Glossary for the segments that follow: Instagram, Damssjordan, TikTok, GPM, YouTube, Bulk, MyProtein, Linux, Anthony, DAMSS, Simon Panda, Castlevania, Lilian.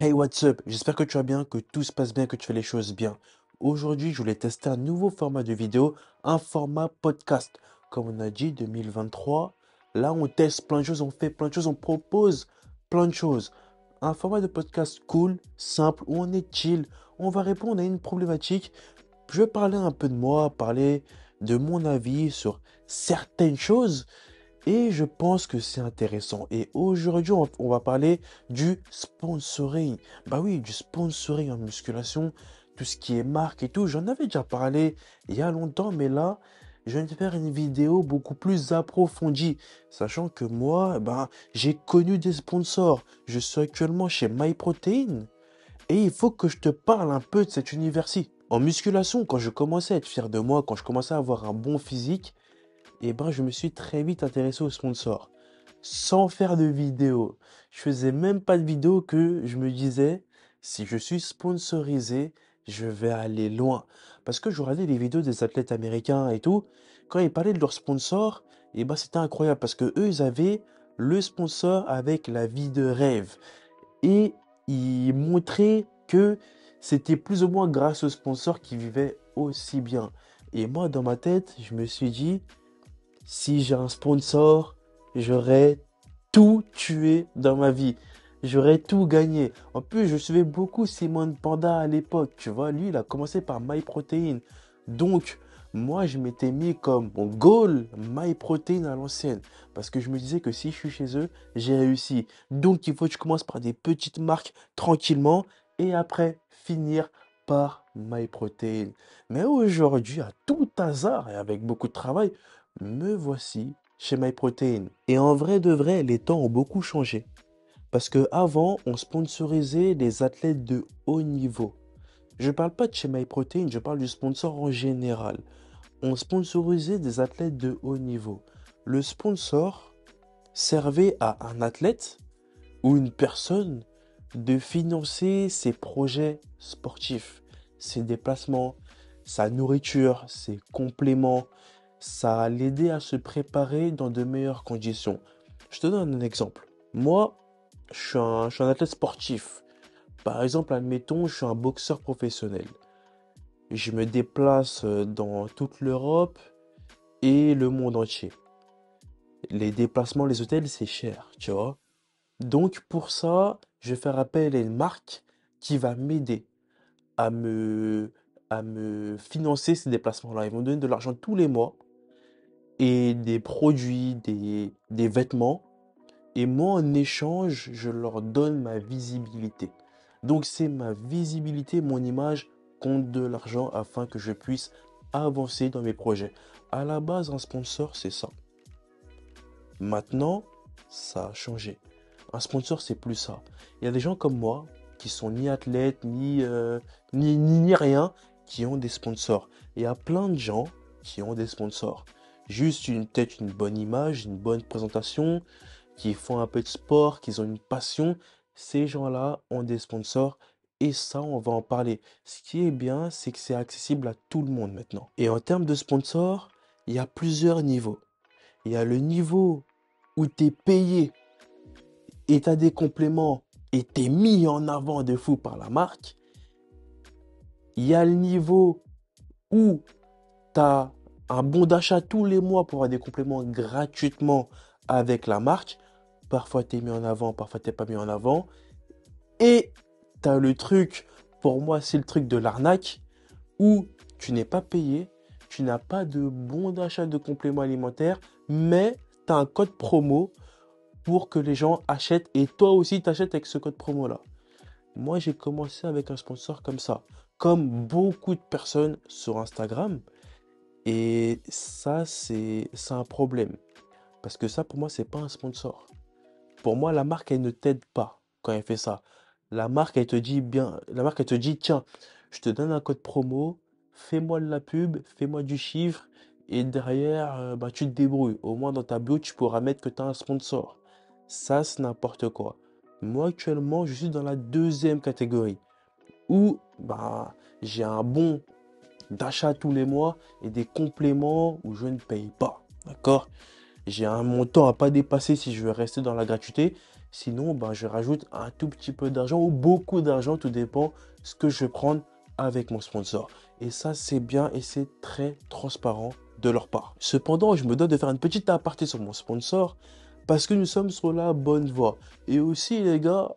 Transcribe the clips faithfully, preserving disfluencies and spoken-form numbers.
Hey, what's up? J'espère que tu vas bien, que tout se passe bien, que tu fais les choses bien. Aujourd'hui, je voulais tester un nouveau format de vidéo, un format podcast. Comme on a dit, deux mille vingt-trois, là, on teste plein de choses, on fait plein de choses, on propose plein de choses. Un format de podcast cool, simple, où on est chill, on va répondre à une problématique. Je vais parler un peu de moi, parler de mon avis sur certaines choses. Et je pense que c'est intéressant. Et aujourd'hui, on va parler du sponsoring. Bah oui, du sponsoring en musculation, tout ce qui est marque et tout. J'en avais déjà parlé il y a longtemps, mais là, je viens de faire une vidéo beaucoup plus approfondie. Sachant que moi, bah, j'ai connu des sponsors. Je suis actuellement chez MyProtein. Et il faut que je te parle un peu de cet univers-ci. En musculation, quand je commençais à être fier de moi, quand je commençais à avoir un bon physique, et eh ben je me suis très vite intéressé aux sponsors, sans faire de vidéo. Je faisais même pas de vidéo que je me disais, si je suis sponsorisé, je vais aller loin. Parce que je regardais les vidéos des athlètes américains et tout, quand ils parlaient de leurs sponsors, et eh ben c'était incroyable parce que eux ils avaient le sponsor avec la vie de rêve et ils montraient que c'était plus ou moins grâce aux sponsors qui vivaient aussi bien. Et moi dans ma tête, je me suis dit, si j'ai un sponsor, j'aurais tout tué dans ma vie. J'aurais tout gagné. En plus, je suivais beaucoup Simon Panda à l'époque. Tu vois, lui, il a commencé par MyProtein. Donc, moi, je m'étais mis comme mon goal MyProtein à l'ancienne. Parce que je me disais que si je suis chez eux, j'ai réussi. Donc, il faut que je commence par des petites marques tranquillement. Et après, finir par MyProtein. Mais aujourd'hui, à tout hasard et avec beaucoup de travail, me voici chez MyProtein. Et en vrai de vrai, les temps ont beaucoup changé. Parce qu'avant, on sponsorisait des athlètes de haut niveau. Je ne parle pas de chez MyProtein, je parle du sponsor en général. On sponsorisait des athlètes de haut niveau. Le sponsor servait à un athlète ou une personne de financer ses projets sportifs, ses déplacements, sa nourriture, ses compléments. Ça a l'aidé à se préparer dans de meilleures conditions. Je te donne un exemple. Moi, je suis un, je suis un athlète sportif. Par exemple, admettons, je suis un boxeur professionnel. Je me déplace dans toute l'Europe et le monde entier. Les déplacements, les hôtels, c'est cher, tu vois. Donc, pour ça, je vais faire appel à une marque qui va m'aider à me, à me financer ces déplacements-là. Ils vont me donner de l'argent tous les mois. Et des produits, des, des vêtements. Et moi, en échange, je leur donne ma visibilité. Donc, c'est ma visibilité, mon image, compte de l'argent afin que je puisse avancer dans mes projets. À la base, un sponsor, c'est ça. Maintenant, ça a changé. Un sponsor, c'est plus ça. Il y a des gens comme moi qui sont ni athlètes, ni, euh, ni, ni, ni rien, qui ont des sponsors. Et il y a plein de gens qui ont des sponsors. Juste une tête, une bonne image, une bonne présentation, qui font un peu de sport, qui ont une passion. Ces gens-là ont des sponsors et ça, on va en parler. Ce qui est bien, c'est que c'est accessible à tout le monde maintenant. Et en termes de sponsors, il y a plusieurs niveaux. Il y a le niveau où tu es payé et tu as des compléments et tu es mis en avant de fou par la marque. Il y a le niveau où tu as un bon d'achat tous les mois pour avoir des compléments gratuitement avec la marque. Parfois, tu es mis en avant, parfois, tu n'es pas mis en avant. Et tu as le truc, pour moi, c'est le truc de l'arnaque, où tu n'es pas payé, tu n'as pas de bon d'achat de compléments alimentaires, mais tu as un code promo pour que les gens achètent. Et toi aussi, tu achètes avec ce code promo-là. Moi, j'ai commencé avec un sponsor comme ça, comme beaucoup de personnes sur Instagram. Et ça, c'est, c'est un problème. Parce que ça, pour moi, ce n'est pas un sponsor. Pour moi, la marque, elle ne t'aide pas quand elle fait ça. La marque, elle te dit, bien, la marque, elle te dit, tiens, je te donne un code promo, fais-moi de la pub, fais-moi du chiffre, et derrière, bah, tu te débrouilles. Au moins, dans ta bio, tu pourras mettre que tu as un sponsor. Ça, c'est n'importe quoi. Moi, actuellement, je suis dans la deuxième catégorie, où bah, j'ai un bon d'achat tous les mois et des compléments où je ne paye pas, d'accord? J'ai un montant à pas dépasser si je veux rester dans la gratuité Sinon, ben, je rajoute un tout petit peu d'argent ou beaucoup d'argent, tout dépend ce que je prends avec mon sponsor. Et ça, c'est bien et c'est très transparent de leur part. Cependant, je me dois de faire une petite aparté sur mon sponsor parce que nous sommes sur la bonne voie. Et aussi, les gars,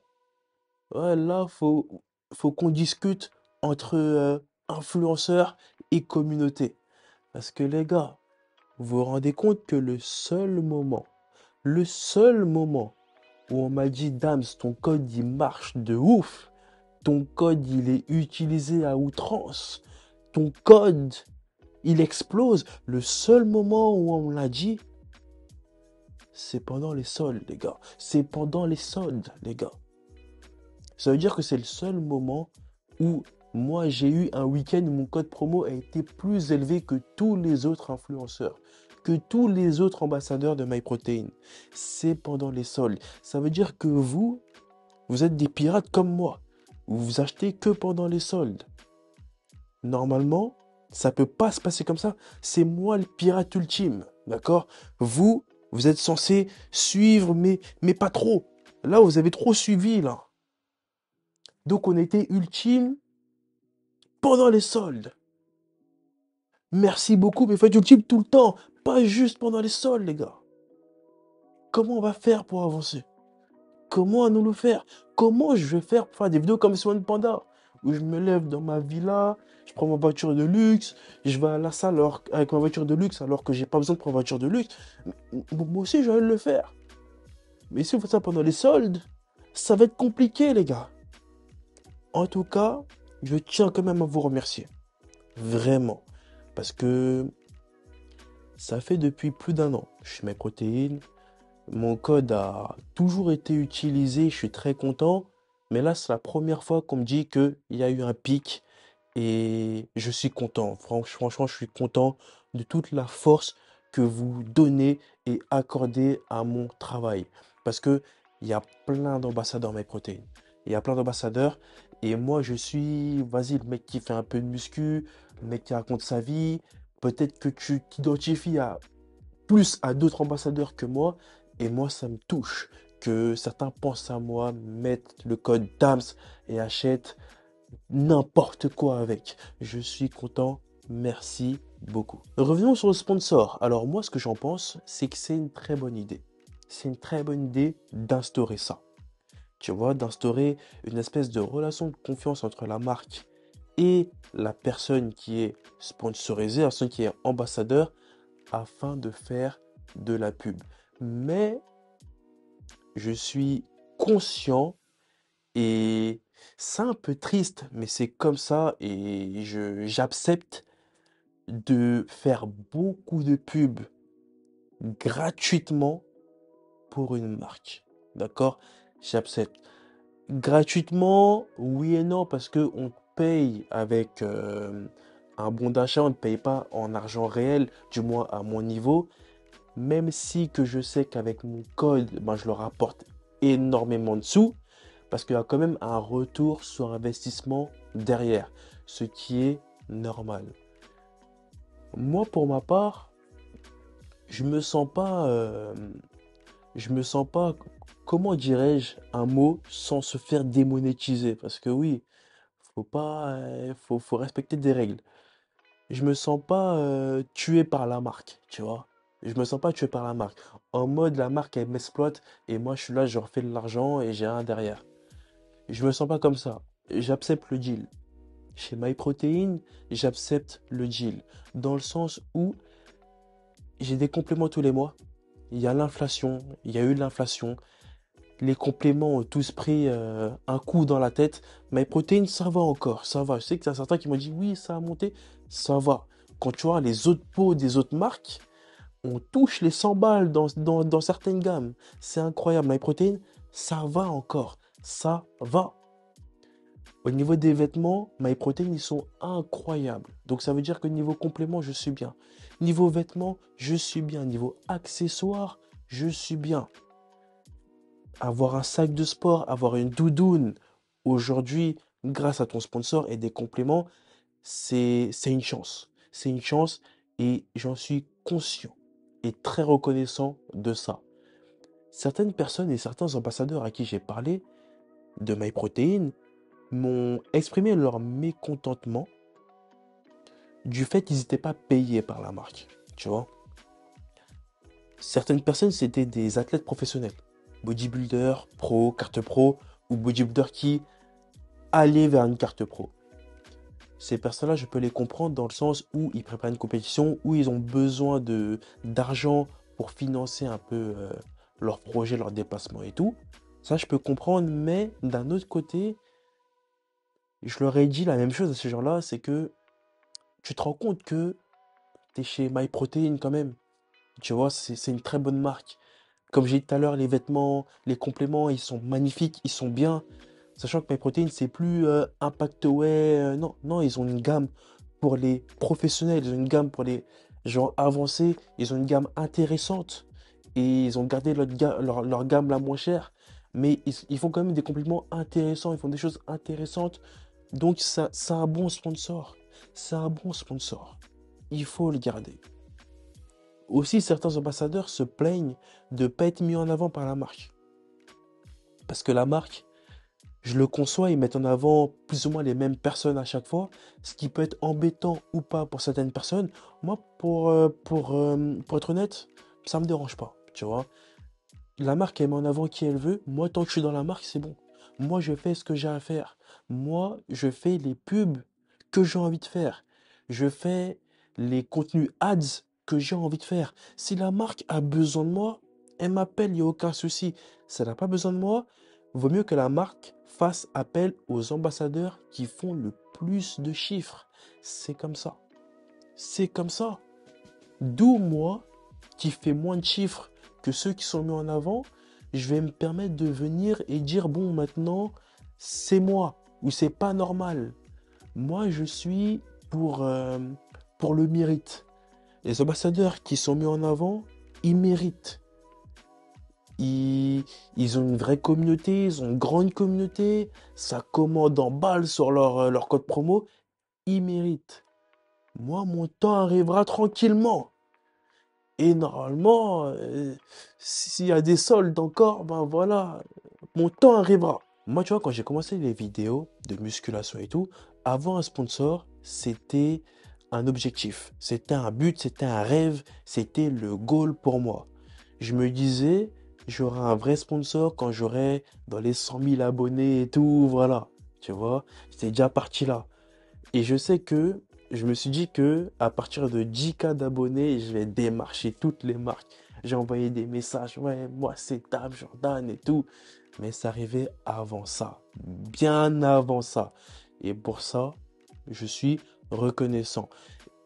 ouais, là, faut, faut qu'on discute entre euh, influenceurs et communauté. Parce que les gars, vous vous rendez compte que le seul moment, le seul moment où on m'a dit « Dams, ton code, il marche de ouf. Ton code, il est utilisé à outrance. Ton code, il explose. » Le seul moment où on me l'a dit, c'est pendant les soldes, les gars. C'est pendant les soldes, les gars. Ça veut dire que c'est le seul moment où moi, j'ai eu un week-end où mon code promo a été plus élevé que tous les autres influenceurs, que tous les autres ambassadeurs de MyProtein. C'est pendant les soldes. Ça veut dire que vous, vous êtes des pirates comme moi. Vous vous achetez que pendant les soldes. Normalement, ça ne peut pas se passer comme ça. C'est moi le pirate ultime, d'accord? Vous, vous êtes censé suivre, mais, mais pas trop. Là, vous avez trop suivi, là. Donc, on était ultime pendant les soldes. Merci beaucoup, mais faites ultime tout le temps. Pas juste pendant les soldes, les gars. Comment on va faire pour avancer? Comment allons-nous le faire? Comment je vais faire pour faire des vidéos comme Simon Panda? Où je me lève dans ma villa, je prends ma voiture de luxe, je vais à la salle alors, avec ma voiture de luxe alors que j'ai pas besoin de prendre ma voiture de luxe. Moi aussi, j'allais le faire. Mais si vous faites ça pendant les soldes, ça va être compliqué, les gars. En tout cas, je tiens quand même à vous remercier. Vraiment. Parce que ça fait depuis plus d'un an. Je suis MyProtein. Mon code a toujours été utilisé. Je suis très content. Mais là, c'est la première fois qu'on me dit qu'il y a eu un pic. Et je suis content. Franchement, je suis content de toute la force que vous donnez et accordez à mon travail. Parce qu'il y a plein d'ambassadeurs MyProtein. Il y a plein d'ambassadeurs. Et moi, je suis, vas-y, le mec qui fait un peu de muscu, le mec qui raconte sa vie. Peut-être que tu t'identifies à, plus à d'autres ambassadeurs que moi. Et moi, ça me touche que certains pensent à moi, mettent le code D A M S S et achètent n'importe quoi avec. Je suis content. Merci beaucoup. Revenons sur le sponsor. Alors moi, ce que j'en pense, c'est que c'est une très bonne idée. C'est une très bonne idée d'instaurer ça. Tu vois, d'instaurer une espèce de relation de confiance entre la marque et la personne qui est sponsorisée, la personne qui est ambassadeur, afin de faire de la pub. Mais je suis conscient et c'est un peu triste, mais c'est comme ça et j'accepte de faire beaucoup de pubs gratuitement pour une marque, d'accord ? J'accepte. Gratuitement, oui et non, parce qu'on paye avec euh, un bon d'achat, on ne paye pas en argent réel, du moins à mon niveau. Même si que je sais qu'avec mon code, ben, je leur apporte énormément de sous, parce qu'il y a quand même un retour sur investissement derrière, ce qui est normal. Moi, pour ma part, je me sens pas... Euh, je me sens pas... Comment dirais-je un mot sans se faire démonétiser? Parce que oui, faut pas, euh, faut, faut respecter des règles. Je me sens pas euh, tué par la marque, tu vois. Je me sens pas tué par la marque. En mode, la marque, elle m'exploite et moi, je suis là, je refais de l'argent et j'ai rien derrière. Je me sens pas comme ça. J'accepte le deal. Chez MyProtein, j'accepte le deal. Dans le sens où j'ai des compléments tous les mois. Il y a l'inflation, il y a eu l'inflation. Les compléments ont tous pris euh, un coup dans la tête. MyProtein, ça va encore, ça va. Je sais que c'est certains qui m'ont dit, oui, ça a monté, ça va. Quand tu vois les autres pots des autres marques, on touche les cent balles dans, dans, dans certaines gammes. C'est incroyable. MyProtein, ça va encore, ça va. Au niveau des vêtements, MyProtein, ils sont incroyables. Donc, ça veut dire que niveau compléments, je suis bien. Niveau vêtements, je suis bien. Niveau accessoires, je suis bien. Avoir un sac de sport, avoir une doudoune, aujourd'hui, grâce à ton sponsor et des compléments, c'est une chance. C'est une chance et j'en suis conscient et très reconnaissant de ça. certaines personnes et certains ambassadeurs à qui j'ai parlé de MyProtein m'ont exprimé leur mécontentement du fait qu'ils n'étaient pas payés par la marque, tu vois. Certaines personnes, c'était des athlètes professionnels, bodybuilders, pro, carte pro, ou bodybuilders qui allaient vers une carte pro. Ces personnes-là, je peux les comprendre dans le sens où ils préparent une compétition, où ils ont besoin de, d'argent pour financer un peu euh, leurs projets, leurs déplacements et tout. Ça, je peux comprendre, mais d'un autre côté, je leur ai dit la même chose à ces gens-là, c'est que tu te rends compte que tu es chez MyProtein quand même. Tu vois, c'est, c'est une très bonne marque. Comme j'ai dit tout à l'heure, les vêtements, les compléments, ils sont magnifiques, ils sont bien. Sachant que MyProtein, c'est plus euh, Impactway. Euh, non, non, ils ont une gamme pour les professionnels, ils ont une gamme pour les gens avancés, ils ont une gamme intéressante. Et ils ont gardé leur, leur, leur gamme la moins chère. Mais ils, ils font quand même des compléments intéressants, ils font des choses intéressantes. Donc, ça, c'est un bon sponsor. C'est un bon sponsor. Il faut le garder. Aussi, certains ambassadeurs se plaignent de ne pas être mis en avant par la marque. Parce que la marque, je le conçois, ils mettent en avant plus ou moins les mêmes personnes à chaque fois, ce qui peut être embêtant ou pas pour certaines personnes. Moi, pour, pour, pour être honnête, ça ne me dérange pas, tu vois. La marque, elle met en avant qui elle veut. Moi, tant que je suis dans la marque, c'est bon. Moi, je fais ce que j'ai à faire. Moi, je fais les pubs que j'ai envie de faire. Je fais les contenus ads que j'ai envie de faire. Si la marque a besoin de moi, elle m'appelle, il n'y a aucun souci. Si elle n'a pas besoin de moi, vaut mieux que la marque fasse appel aux ambassadeurs qui font le plus de chiffres. C'est comme ça. C'est comme ça. D'où moi, qui fais moins de chiffres que ceux qui sont mis en avant, je vais me permettre de venir et dire, bon, maintenant, c'est moi ou c'est pas normal. Moi, je suis pour, euh, pour le mérite. Les ambassadeurs qui sont mis en avant, ils méritent. Ils, ils ont une vraie communauté, ils ont une grande communauté. Ça commande en balle sur leur, leur code promo. Ils méritent. Moi, mon temps arrivera tranquillement. Et normalement, euh, s'il y a des soldes encore, ben voilà, mon temps arrivera. Moi, tu vois, quand j'ai commencé les vidéos de musculation et tout, avoir un sponsor, c'était un objectif, c'était un but, c'était un rêve, c'était le goal pour moi. Je me disais, j'aurai un vrai sponsor quand j'aurai dans les cent mille abonnés et tout, voilà. Tu vois, j'étais déjà parti là. Et je sais que, je me suis dit que à partir de dix mille d'abonnés, je vais démarcher toutes les marques. J'ai envoyé des messages, ouais, moi c'est Dame Jordan et tout. Mais ça arrivait avant ça, bien avant ça. Et pour ça, je suis reconnaissant.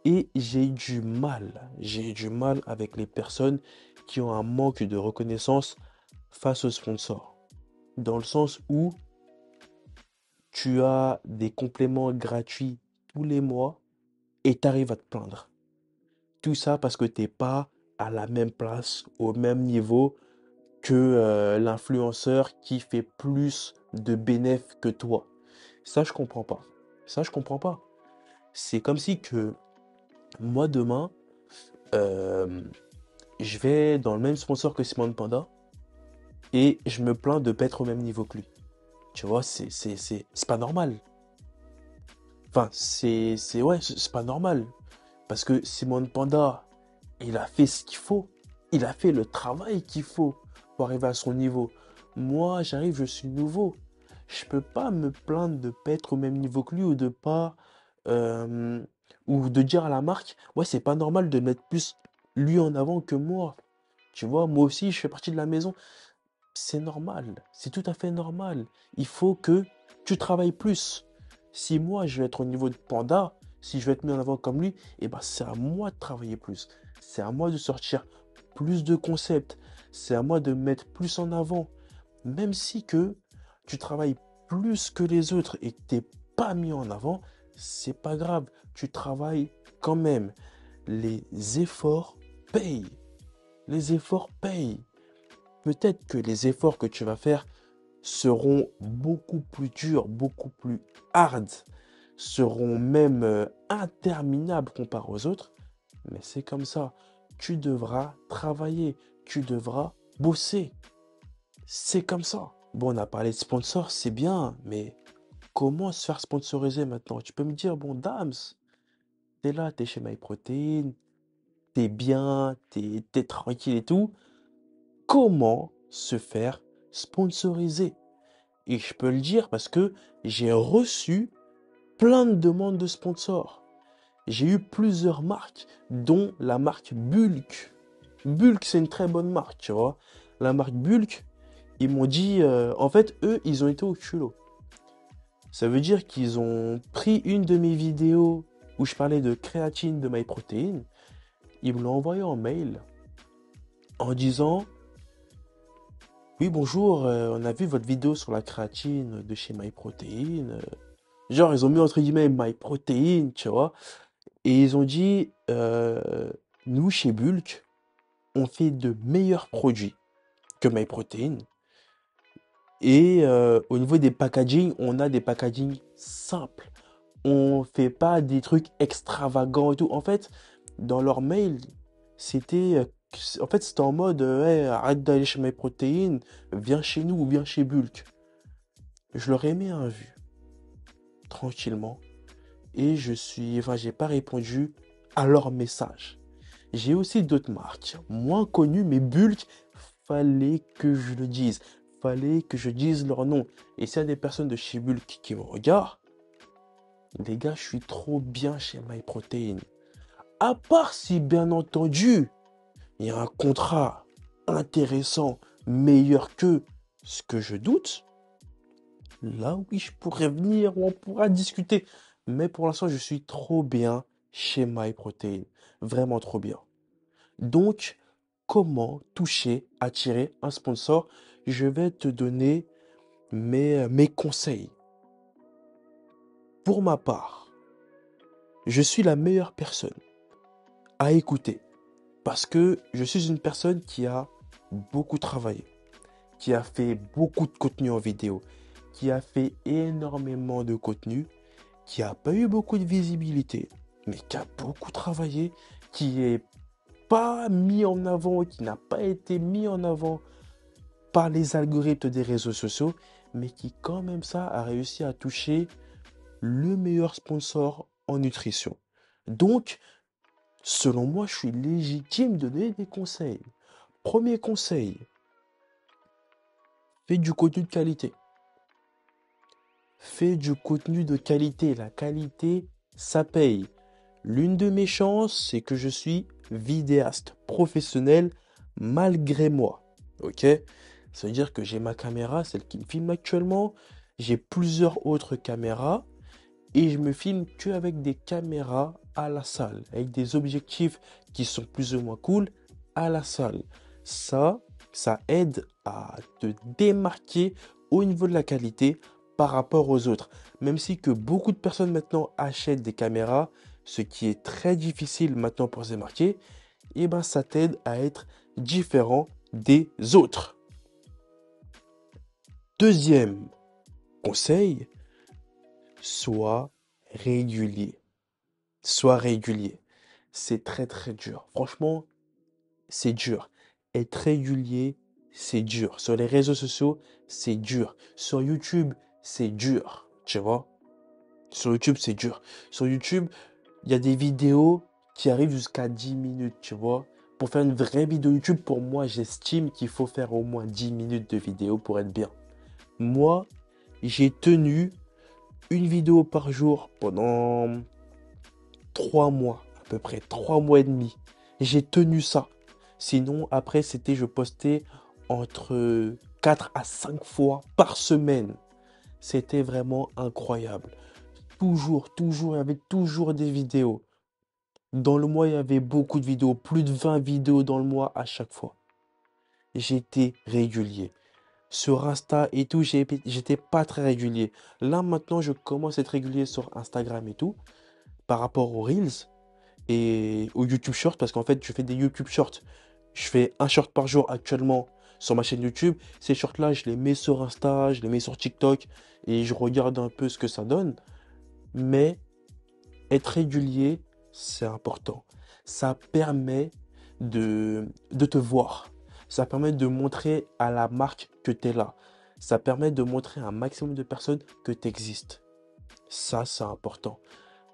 Et j'ai du mal, j'ai du mal avec les personnes qui ont un manque de reconnaissance face aux sponsors. Dans le sens où tu as des compléments gratuits tous les mois et tu arrives à te plaindre. Tout ça parce que tu n'es pas à la même place, au même niveau que euh, l'influenceur qui fait plus de bénéfices que toi. Ça, je comprends pas. Ça, je comprends pas. C'est comme si que moi, demain, euh, je vais dans le même sponsor que Simon Panda et je me plains de ne pas être au même niveau que lui. Tu vois, c'est, c'est, c'est, c'est pas normal. Enfin, c'est, c'est, ouais, c'est pas normal. Parce que Simon Panda, il a fait ce qu'il faut. Il a fait le travail qu'il faut pour arriver à son niveau. Moi, j'arrive, je suis nouveau. Je ne peux pas me plaindre de ne pas être au même niveau que lui ou de pas euh, ou de dire à la marque, ouais, c'est pas normal de mettre plus lui en avant que moi. Tu vois, moi aussi, je fais partie de la maison. C'est normal. C'est tout à fait normal. Il faut que tu travailles plus. Si moi, je vais être au niveau de Panda, si je vais être mis en avant comme lui, eh ben, c'est à moi de travailler plus. C'est à moi de sortir plus de concepts. C'est à moi de mettre plus en avant. Même si que tu travailles plus que les autres et que tu n'es pas mis en avant, c'est pas grave. Tu travailles quand même. Les efforts payent. Les efforts payent. Peut-être que les efforts que tu vas faire seront beaucoup plus durs, beaucoup plus hard, seront même interminables comparés aux autres. Mais c'est comme ça. Tu devras travailler. Tu devras bosser. C'est comme ça. Bon, on a parlé de sponsors, c'est bien, mais comment se faire sponsoriser maintenant? Tu peux me dire, bon, Dams, t'es là, t'es chez MyProtein, t'es bien, t'es t'es tranquille et tout. Comment se faire sponsoriser? Et je peux le dire parce que j'ai reçu plein de demandes de sponsors. J'ai eu plusieurs marques, dont la marque Bulk. Bulk, c'est une très bonne marque, tu vois. La marque Bulk, ils m'ont dit... Euh, en fait, eux, ils ont été au culot. Ça veut dire qu'ils ont pris une de mes vidéos où je parlais de créatine de MyProtein. Ils me l'ont envoyé en mail en disant... Oui, bonjour, euh, on a vu votre vidéo sur la créatine de chez MyProtein. Euh, genre, ils ont mis entre guillemets MyProtein, tu vois. Et ils ont dit, euh, nous, chez Bulk, on fait de meilleurs produits que MyProtein. Et euh, au niveau des packaging, on a des packaging simples. On fait pas des trucs extravagants et tout. En fait, dans leur mail, c'était... Euh, En fait, c'était en mode euh, hey, arrête d'aller chez MyProtein, viens chez nous ou viens chez Bulk. Je leur ai mis un vu, tranquillement, et je suis, enfin, j'ai pas répondu à leur message. J'ai aussi d'autres marques, moins connues, mais Bulk, fallait que je le dise, fallait que je dise leur nom. Et s'il y a des personnes de chez Bulk qui me regardent, les gars, je suis trop bien chez MyProtein. À part si, bien entendu, il y a un contrat intéressant, meilleur que ce que je doute. Là, oui, je pourrais venir où on pourra discuter. Mais pour l'instant, je suis trop bien chez MyProtein. Vraiment trop bien. Donc, comment toucher, attirer un sponsor? Je vais te donner mes, mes conseils. Pour ma part, je suis la meilleure personne à écouter. Parce que je suis une personne qui a beaucoup travaillé, qui a fait beaucoup de contenu en vidéo, qui a fait énormément de contenu, qui n'a pas eu beaucoup de visibilité, mais qui a beaucoup travaillé, qui n'est pas mis en avant, qui n'a pas été mis en avant par les algorithmes des réseaux sociaux, mais qui quand même ça a réussi à toucher le meilleur sponsor en nutrition. Donc, selon moi, je suis légitime de donner des conseils. Premier conseil, fais du contenu de qualité. Fais du contenu de qualité. La qualité, ça paye. L'une de mes chances, c'est que je suis vidéaste professionnel malgré moi. Ok ? Ça veut dire que j'ai ma caméra, celle qui me filme actuellement. J'ai plusieurs autres caméras. Et je me filme que avec des caméras à la salle, avec des objectifs qui sont plus ou moins cool à la salle. Ça, ça aide à te démarquer au niveau de la qualité par rapport aux autres. Même si que beaucoup de personnes maintenant achètent des caméras, ce qui est très difficile maintenant pour se démarquer, et ben ça t'aide à être différent des autres. Deuxième conseil, sois régulier. Sois régulier. C'est très, très dur. Franchement, c'est dur. Être régulier, c'est dur. Sur les réseaux sociaux, c'est dur. Sur YouTube, c'est dur. Tu vois? Sur YouTube, c'est dur. Sur YouTube, il y a des vidéos qui arrivent jusqu'à dix minutes, tu vois? Pour faire une vraie vidéo YouTube, pour moi, j'estime qu'il faut faire au moins dix minutes de vidéo pour être bien. Moi, j'ai tenu une vidéo par jour pendant... trois mois, à peu près, trois mois et demi. J'ai tenu ça. Sinon, après, c'était, je postais entre quatre à cinq fois par semaine. C'était vraiment incroyable. Toujours, toujours, il y avait toujours des vidéos. Dans le mois, il y avait beaucoup de vidéos, plus de vingt vidéos dans le mois à chaque fois. J'étais régulier. Sur Insta et tout, j'étais pas très régulier. Là, maintenant, je commence à être régulier sur Instagram et tout. Par rapport aux Reels et aux YouTube Shorts, parce qu'en fait, je fais des YouTube Shorts. Je fais un short par jour actuellement sur ma chaîne YouTube. Ces shorts-là, je les mets sur Insta, je les mets sur TikTok et je regarde un peu ce que ça donne. Mais être régulier, c'est important. Ça permet de, de te voir. Ça permet de montrer à la marque que tu es là. Ça permet de montrer à un maximum de personnes que tu existes. Ça, c'est important.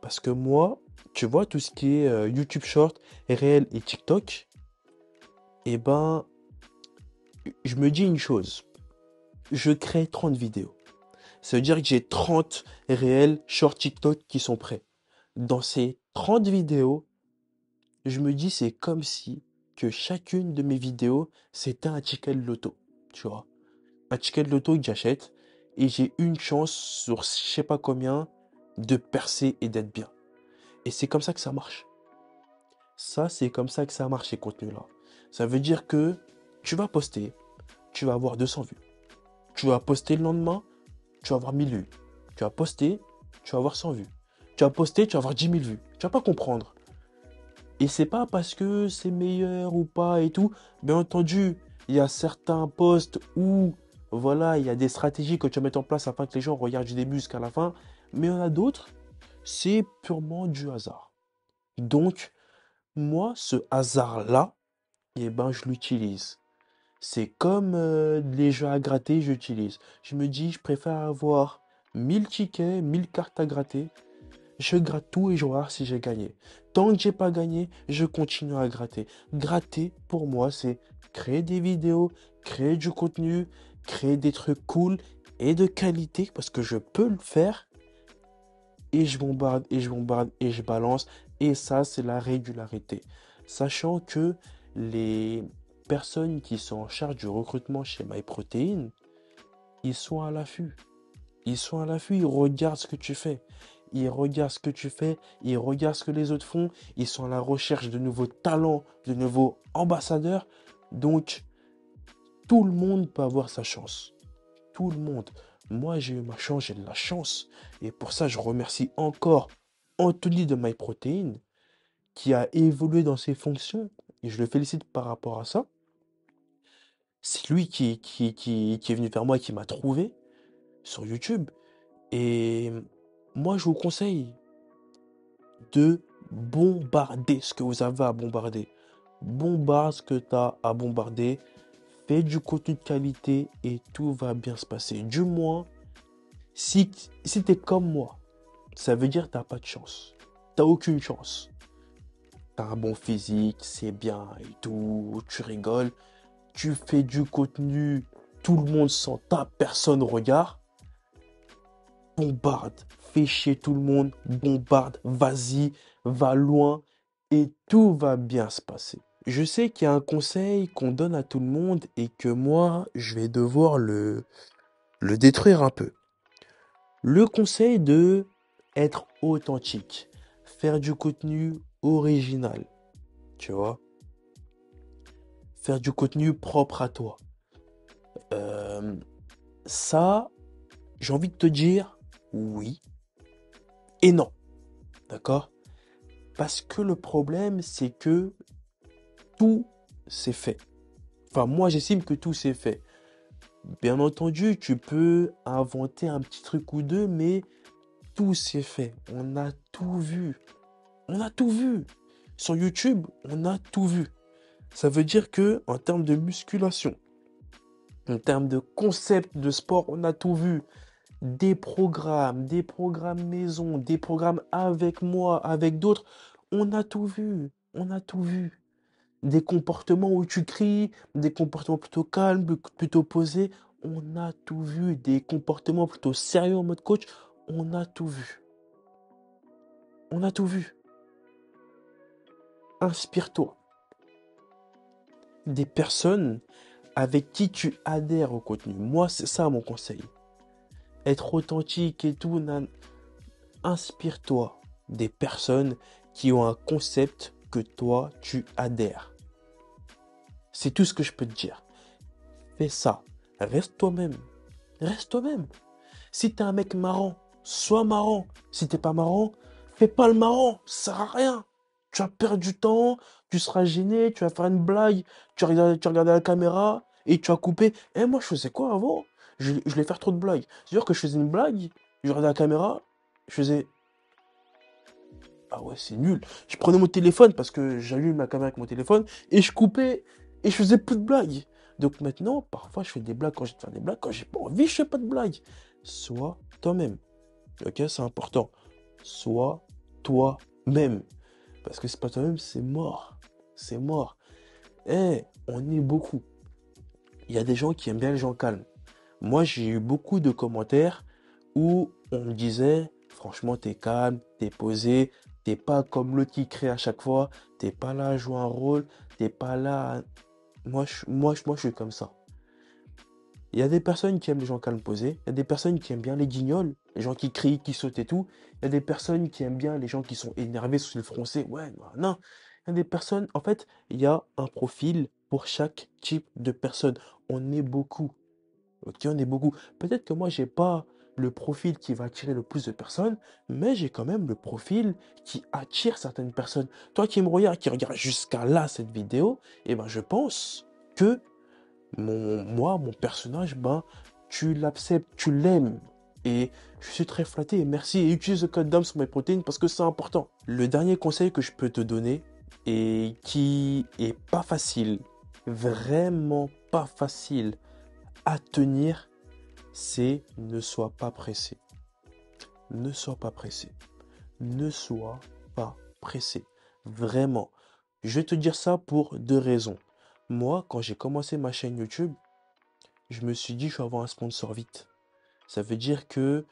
Parce que moi, tu vois, tout ce qui est euh, YouTube Short, réel et TikTok, eh ben, je me dis une chose. Je crée trente vidéos. Ça veut dire que j'ai trente réels Short TikTok qui sont prêts. Dans ces trente vidéos, je me dis c'est comme si que chacune de mes vidéos, c'était un ticket de loto, tu vois. Un ticket de loto que j'achète et j'ai une chance sur je sais pas combien de percer et d'être bien. Et c'est comme ça que ça marche. Ça, c'est comme ça que ça marche, ces contenus-là. Ça veut dire que tu vas poster, tu vas avoir deux cents vues. Tu vas poster le lendemain, tu vas avoir mille vues. Tu vas poster, tu vas avoir cent vues. Tu vas poster, tu vas avoir dix mille vues. Tu vas pas comprendre. Et c'est pas parce que c'est meilleur ou pas et tout. Bien entendu, il y a certains posts où, voilà, il y a des stratégies que tu vas mettre en place afin que les gens regardent du début jusqu'à la fin. Mais il y en a d'autres, c'est purement du hasard. Donc, moi, ce hasard-là, eh ben, je l'utilise. C'est comme euh, les jeux à gratter, j'utilise. Je me dis, je préfère avoir mille tickets, mille cartes à gratter. Je gratte tout et je regarde si j'ai gagné. Tant que j'ai pas gagné, je continue à gratter. Gratter, pour moi, c'est créer des vidéos, créer du contenu, créer des trucs cool et de qualité parce que je peux le faire. Et je bombarde, et je bombarde, et je balance. Et ça, c'est la régularité. Sachant que les personnes qui sont en charge du recrutement chez MyProtein, ils sont à l'affût. Ils sont à l'affût, ils regardent ce que tu fais. Ils regardent ce que tu fais, ils regardent ce que les autres font, ils sont à la recherche de nouveaux talents, de nouveaux ambassadeurs. Donc, tout le monde peut avoir sa chance. Tout le monde. Moi, j'ai eu ma chance, j'ai de la chance. Et pour ça, je remercie encore Anthony de MyProtein qui a évolué dans ses fonctions. Et je le félicite par rapport à ça. C'est lui qui, qui, qui, qui est venu vers moi, qui m'a trouvé sur YouTube. Et... moi, je vous conseille de bombarder ce que vous avez à bombarder. Bombarde ce que tu as à bombarder. Fais du contenu de qualité et tout va bien se passer. Du moins, si, si tu es comme moi, ça veut dire que tu n'as pas de chance. Tu n'as aucune chance. Tu as un bon physique, c'est bien et tout, tu rigoles. Tu fais du contenu, tout le monde s'en tape, personne regarde. Bombarde. Fais chier tout le monde, bombarde, vas-y, va loin et tout va bien se passer. Je sais qu'il y a un conseil qu'on donne à tout le monde et que moi, je vais devoir le, le détruire un peu. Le conseil de être authentique, faire du contenu original, tu vois. Faire du contenu propre à toi. Euh, ça, j'ai envie de te dire oui. Et non, d'accord? Parce que le problème, c'est que tout s'est fait. Enfin, moi, j'estime que tout s'est fait. Bien entendu, tu peux inventer un petit truc ou deux, mais tout s'est fait. On a tout vu. On a tout vu. Sur YouTube, on a tout vu. Ça veut dire que, en termes de musculation, en termes de concept de sport, on a tout vu. Des programmes, des programmes maison, des programmes avec moi, avec d'autres. On a tout vu, on a tout vu. Des comportements où tu cries, des comportements plutôt calmes, plutôt posés. On a tout vu. Des comportements plutôt sérieux en mode coach. On a tout vu. On a tout vu. Inspire-toi. Des personnes avec qui tu adhères au contenu. Moi, c'est ça mon conseil. Être authentique et tout, nan... inspire-toi des personnes qui ont un concept que toi, tu adhères. C'est tout ce que je peux te dire. Fais ça. Reste toi-même. Reste toi-même. Si t'es un mec marrant, sois marrant. Si t'es pas marrant, fais pas le marrant. Ça sert à rien. Tu vas perdre du temps, tu seras gêné, tu vas faire une blague, tu regardes, tu regardes à la caméra et tu vas couper. Eh, moi, je faisais quoi avant? Je, je vais faire trop de blagues. C'est-à-dire que je faisais une blague, je regardais la caméra, je faisais... ah ouais, c'est nul. Je prenais mon téléphone parce que j'allume la caméra avec mon téléphone et je coupais et je faisais plus de blagues. Donc maintenant, parfois, je fais des blagues quand j'ai de faire des blagues. Quand j'ai pas envie, je fais pas de blagues. Sois toi-même. Ok, c'est important. Sois toi-même. Parce que c'est pas toi-même, c'est mort. C'est mort. Eh, on est beaucoup. Il y a des gens qui aiment bien les gens calmes. Moi, j'ai eu beaucoup de commentaires où on me disait, franchement, t'es calme, t'es posé, t'es pas comme l'autre qui crée à chaque fois, t'es pas là à jouer un rôle, t'es pas là à... Moi, je, moi, je, moi, je suis comme ça. Il y a des personnes qui aiment les gens calmes posés, il y a des personnes qui aiment bien les guignols, les gens qui crient, qui sautent et tout, il y a des personnes qui aiment bien les gens qui sont énervés sur le français, ouais, non, non. Il y a des personnes, en fait, il y a un profil pour chaque type de personne. On est beaucoup. Ok, on est beaucoup. Peut-être que moi, j'ai pas le profil qui va attirer le plus de personnes, mais j'ai quand même le profil qui attire certaines personnes. Toi qui me regardes, qui regarde jusqu'à là cette vidéo, eh ben, je pense que mon, moi, mon personnage, ben, tu l'acceptes, tu l'aimes. Et je suis très flatté et merci. Et utilise le code D A M S S sur MyProtein parce que c'est important. Le dernier conseil que je peux te donner et qui est pas facile, vraiment pas facile à tenir, c'est ne sois pas pressé. Ne sois pas pressé. Ne sois pas pressé. Vraiment. Je vais te dire ça pour deux raisons. Moi, quand j'ai commencé ma chaîne YouTube, je me suis dit je vais avoir un sponsor vite. Ça veut dire que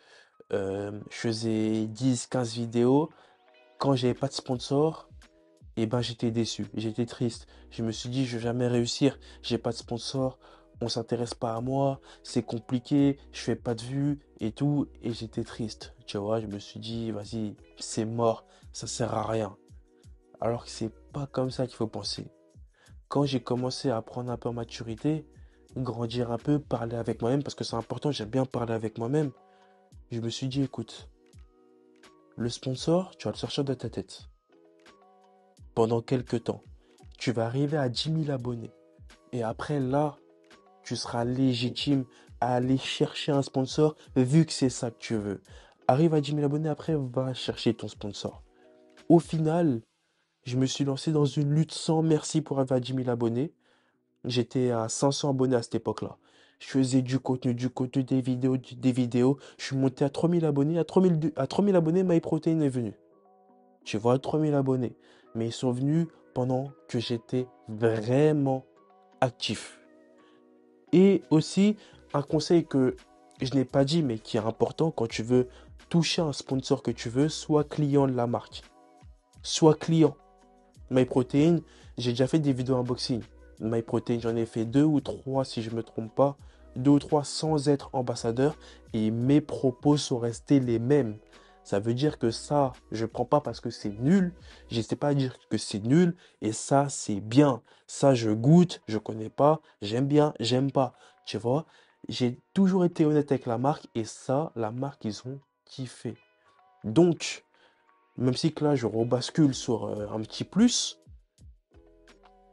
euh, je faisais dix, quinze vidéos. Quand j'avais pas de sponsor, et eh ben j'étais déçu, j'étais triste. Je me suis dit je vais jamais réussir, j'ai pas de sponsor, on s'intéresse pas à moi, c'est compliqué, je fais pas de vues et tout, et j'étais triste. Tu vois, je me suis dit vas-y, c'est mort, ça sert à rien. Alors que c'est pas comme ça qu'il faut penser. Quand j'ai commencé à prendre un peu en maturité, grandir un peu, parler avec moi-même, parce que c'est important, j'aime bien parler avec moi-même. Je me suis dit, écoute, le sponsor, tu vas le sortir de ta tête. Pendant quelques temps, tu vas arriver à dix mille abonnés. Et après, là, tu seras légitime à aller chercher un sponsor, vu que c'est ça que tu veux. Arrive à dix mille abonnés, après, va chercher ton sponsor. Au final, je me suis lancé dans une lutte sans merci pour arriver à dix mille abonnés. J'étais à cinq cents abonnés à cette époque-là. Je faisais du contenu, du contenu, des vidéos, des vidéos. Je suis monté à trois mille abonnés. À trois mille abonnés, MyProtein est venu. Tu vois, à trois mille abonnés. Mais ils sont venus pendant que j'étais vraiment actif. Et aussi, un conseil que je n'ai pas dit, mais qui est important quand tu veux toucher un sponsor que tu veux, sois client de la marque. Sois client. MyProtein, j'ai déjà fait des vidéos unboxing. MyProtein, j'en ai fait deux ou trois si je ne me trompe pas, deux ou trois sans être ambassadeur et mes propos sont restés les mêmes. Ça veut dire que ça, je ne prends pas parce que c'est nul, je sais pas dire que c'est nul et ça, c'est bien. Ça, je goûte, je ne connais pas, j'aime bien, j'aime pas. Tu vois, j'ai toujours été honnête avec la marque et ça, la marque, ils ont kiffé. Donc, même si que là, je rebascule sur euh, un petit plus,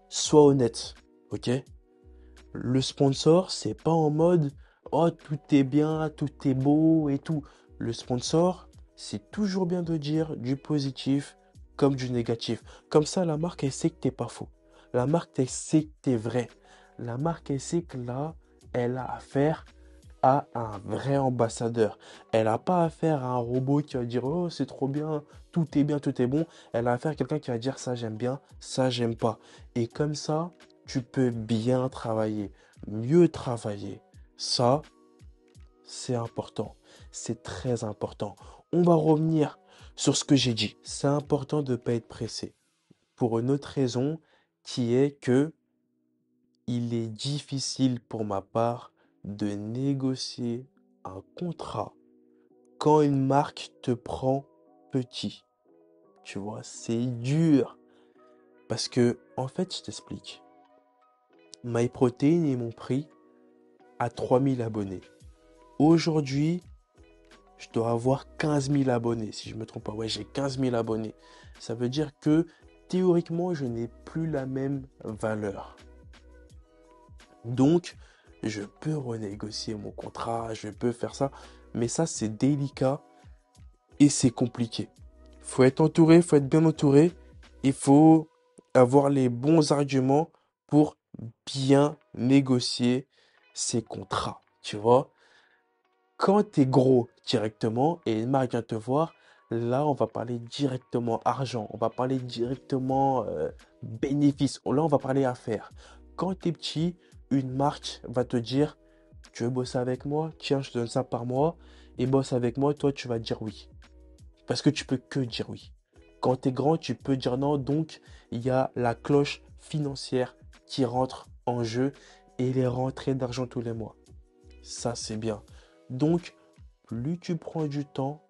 sois honnête, ok? Le sponsor, c'est pas en mode « Oh, tout est bien, tout est beau et tout ». Le sponsor, c'est toujours bien de dire du positif comme du négatif. Comme ça, la marque, elle sait que t'es pas faux. La marque, elle sait que t'es vrai. La marque, elle sait que là, elle a affaire à un vrai ambassadeur. Elle n'a pas affaire à un robot qui va dire « Oh, c'est trop bien, tout est bien, tout est bon. » Elle a affaire à quelqu'un qui va dire « Ça, j'aime bien, ça, j'aime pas. » Et comme ça, tu peux bien travailler, mieux travailler. Ça, c'est important. C'est très important. On va revenir sur ce que j'ai dit. C'est important de ne pas être pressé. Pour une autre raison qui est que il est difficile pour ma part de négocier un contrat quand une marque te prend petit. Tu vois, c'est dur. Parce que, en fait, je t'explique. MyProtein et mon prix à trois mille abonnés. Aujourd'hui, je dois avoir quinze mille abonnés, si je ne me trompe pas. Ouais, j'ai quinze mille abonnés. Ça veut dire que, théoriquement, je n'ai plus la même valeur. Donc, je peux renégocier mon contrat, je peux faire ça. Mais ça, c'est délicat et c'est compliqué. Il faut être entouré, il faut être bien entouré. Il faut avoir les bons arguments pour bien négocier ses contrats, tu vois. Quand tu es gros directement et une marque vient te voir, là, on va parler directement argent, on va parler directement euh, bénéfice, là, on va parler affaires. Quand tu es petit, une marque va te dire, tu veux bosser avec moi? Tiens, je te donne ça par mois et bosse avec moi, toi, tu vas dire oui. Parce que tu peux que dire oui. Quand tu es grand, tu peux dire non. Donc, il y a la cloche financière qui rentre en jeu et les rentrées d'argent tous les mois. Ça, c'est bien. Donc, plus tu prends du temps,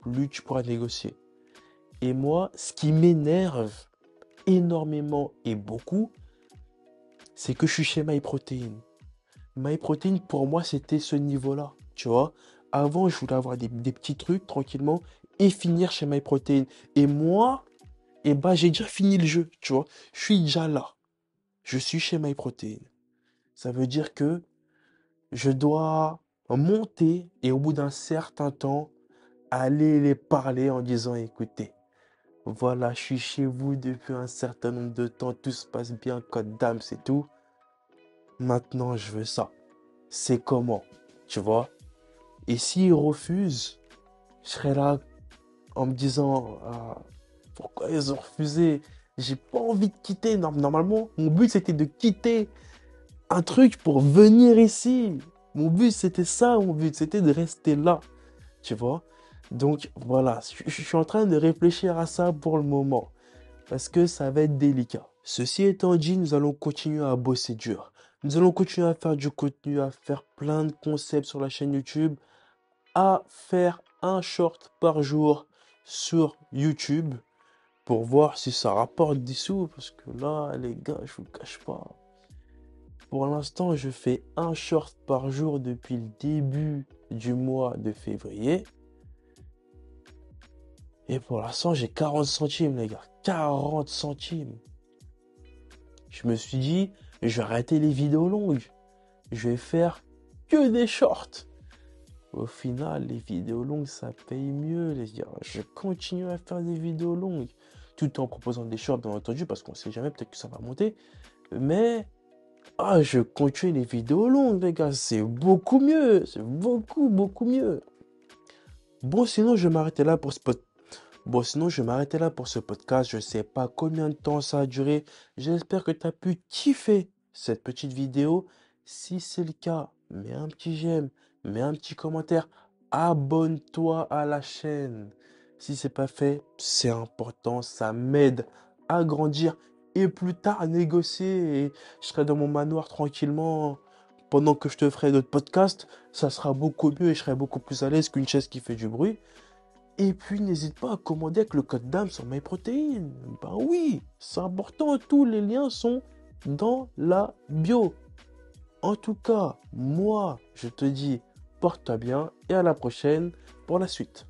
plus tu pourras négocier. Et moi, ce qui m'énerve énormément et beaucoup, c'est que je suis chez MyProtein. MyProtein, pour moi, c'était ce niveau-là, tu vois. Avant, je voulais avoir des, des petits trucs tranquillement et finir chez MyProtein. Et moi, eh ben, j'ai déjà fini le jeu, tu vois. Je suis déjà là. Je suis chez MyProtein. Ça veut dire que je dois monter et au bout d'un certain temps, aller les parler en disant, écoutez, voilà, je suis chez vous depuis un certain nombre de temps, tout se passe bien, code D A M S S, c'est tout. Maintenant, je veux ça. C'est comment, tu vois? Et s'ils refusent, je serai là en me disant, ah, pourquoi ils ont refusé? J'ai pas envie de quitter. Normalement, mon but, c'était de quitter un truc pour venir ici. Mon but, c'était ça. Mon but, c'était de rester là, tu vois? Donc, voilà, je suis en train de réfléchir à ça pour le moment parce que ça va être délicat. Ceci étant dit, nous allons continuer à bosser dur. Nous allons continuer à faire du contenu, à faire plein de concepts sur la chaîne YouTube, à faire un short par jour sur YouTube pour voir si ça rapporte des sous. Parce que là, les gars, je vous le cache pas. Pour l'instant, je fais un short par jour depuis le début du mois de février. Et pour l'instant, j'ai quarante centimes, les gars. quarante centimes. Je me suis dit, je vais arrêter les vidéos longues. Je vais faire que des shorts. Au final, les vidéos longues, ça paye mieux, les gars. Je continue à faire des vidéos longues. Tout en proposant des shorts, bien entendu, parce qu'on ne sait jamais, peut-être que ça va monter. Mais, ah, je continue les vidéos longues, les gars. C'est beaucoup mieux. C'est beaucoup, beaucoup mieux. Bon, sinon, je vais m'arrêter là pour ce podcast. Bon, sinon, je vais m'arrêter là pour ce podcast. Je ne sais pas combien de temps ça a duré. J'espère que tu as pu kiffer cette petite vidéo. Si c'est le cas, mets un petit j'aime, mets un petit commentaire. Abonne-toi à la chaîne. Si ce n'est pas fait, c'est important. Ça m'aide à grandir et plus tard à négocier. Et je serai dans mon manoir tranquillement pendant que je te ferai d'autres podcasts. Ça sera beaucoup mieux et je serai beaucoup plus à l'aise qu'une chaise qui fait du bruit. Et puis, n'hésite pas à commander avec le code D A M S S sur MyProtein. Ben oui, c'est important. Tous les liens sont dans la bio. En tout cas, moi, je te dis, porte-toi bien et à la prochaine pour la suite.